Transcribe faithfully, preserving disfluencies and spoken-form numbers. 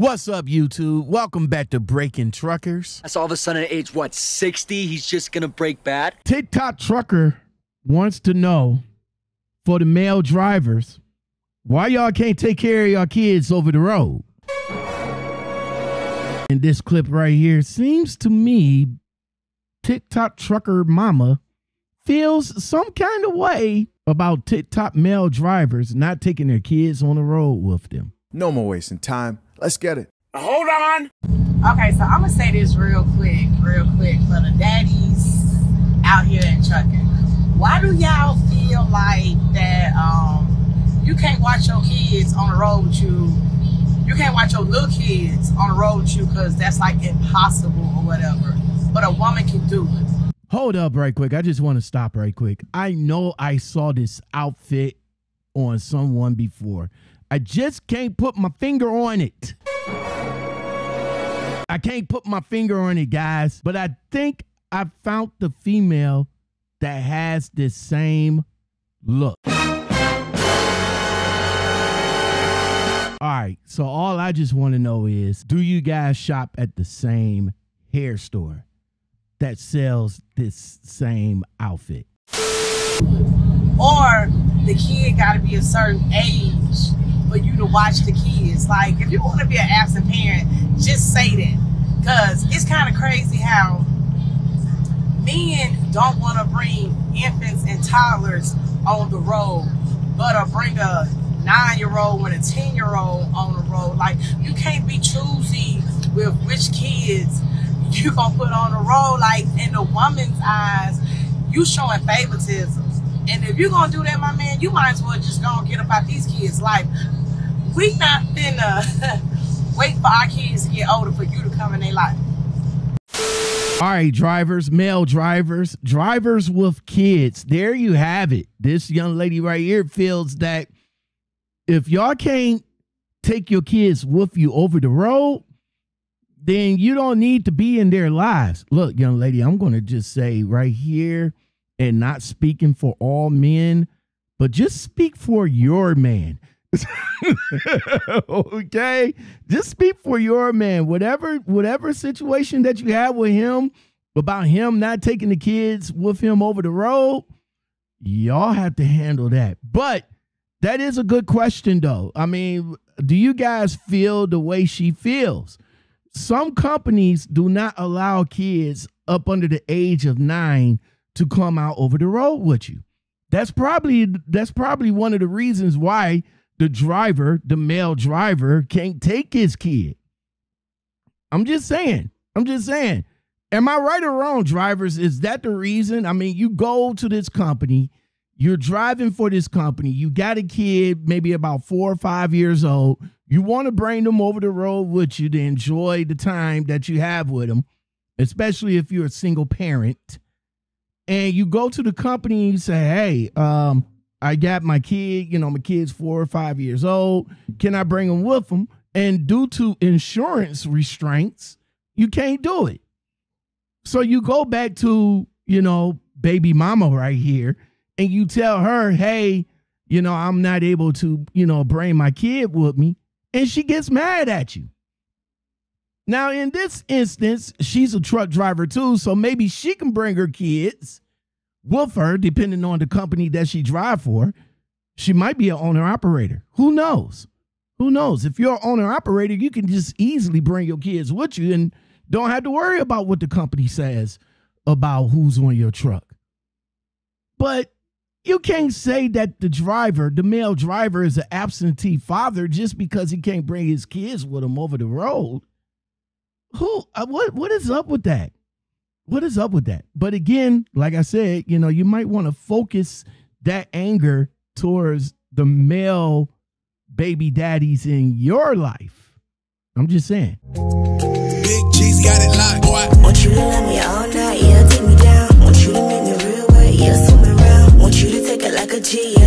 What's up, YouTube? Welcome back to Breaking Truckers. That's all of a sudden at age, what, sixty? He's just going to break bad? TikTok trucker wants to know, for the male drivers, why y'all can't take care of y'all kids over the road? And this clip right here, seems to me TikTok trucker mama feels some kind of way about TikTok male drivers not taking their kids on the road with them. No more wasting time. Let's get it. Hold on. Okay, so I'm going to say this real quick, real quick for the daddies out here in trucking. Why do y'all feel like that um, you can't watch your kids on the road with you? You can't watch your little kids on the road with you because that's like impossible or whatever. But a woman can do it. Hold up right quick. I just want to stop right quick. I know I saw this outfit on someone before. I just can't put my finger on it. I can't put my finger on it, guys. But I think I found the female that has this same look. All right. So all I just want to know is, do you guys shop at the same hair store that sells this same outfit? Or the kid got to be a certain age for you to watch the kids. Like, if you want to be an absent parent, just say that, because it's kind of crazy how men don't want to bring infants and toddlers on the road, but I'll bring a nine-year-old and a ten-year-old on the road. Like, you can't be choosy with which kids you gonna put on the road. Like, in the woman's eyes, you showing favoritism. And if you're gonna do that, my man, you might as well just go and get about these kids' life. We not finna wait for our kids to get older for you to come in their life. All right, drivers, male drivers, drivers with kids. There you have it. This young lady right here feels that if y'all can't take your kids with you over the road, then you don't need to be in their lives. Look, young lady, I'm gonna just say right here, and not speaking for all men, but just speak for your man. Okay? Just speak for your man. Whatever, whatever situation that you have with him, about him not taking the kids with him over the road, y'all have to handle that. But that is a good question, though. I mean, do you guys feel the way she feels? Some companies do not allow kids up under the age of nine to come out over the road with you. That's probably that's probably one of the reasons why the driver, the male driver, can't take his kid. I'm just saying. I'm just saying. Am I right or wrong, drivers? Is that the reason? I mean, you go to this company, you're driving for this company, you got a kid maybe about four or five years old, you want to bring them over the road with you to enjoy the time that you have with them, especially if you're a single parent. And you go to the company and you say, hey, um, I got my kid, you know, my kid's four or five years old. Can I bring him with him? And due to insurance restraints, you can't do it. So you go back to, you know, baby mama right here and you tell her, hey, you know, I'm not able to, you know, bring my kid with me. And she gets mad at you. Now, in this instance, she's a truck driver too, so maybe she can bring her kids with her, depending on the company that she drives for. She might be an owner-operator. Who knows? Who knows? If you're an owner-operator, you can just easily bring your kids with you and don't have to worry about what the company says about who's on your truck. But you can't say that the driver, the male driver, is an absentee father just because he can't bring his kids with him over the road. Who, what, what is up with that? What is up with that? But again, like I said, you know, you might want to focus that anger towards the male baby daddies in your life. I'm just saying. Big G's got it locked, boy. Want you to love me all night, yeah, take me down. Want you to make me real, yeah, swim around. Want you to take it like a G.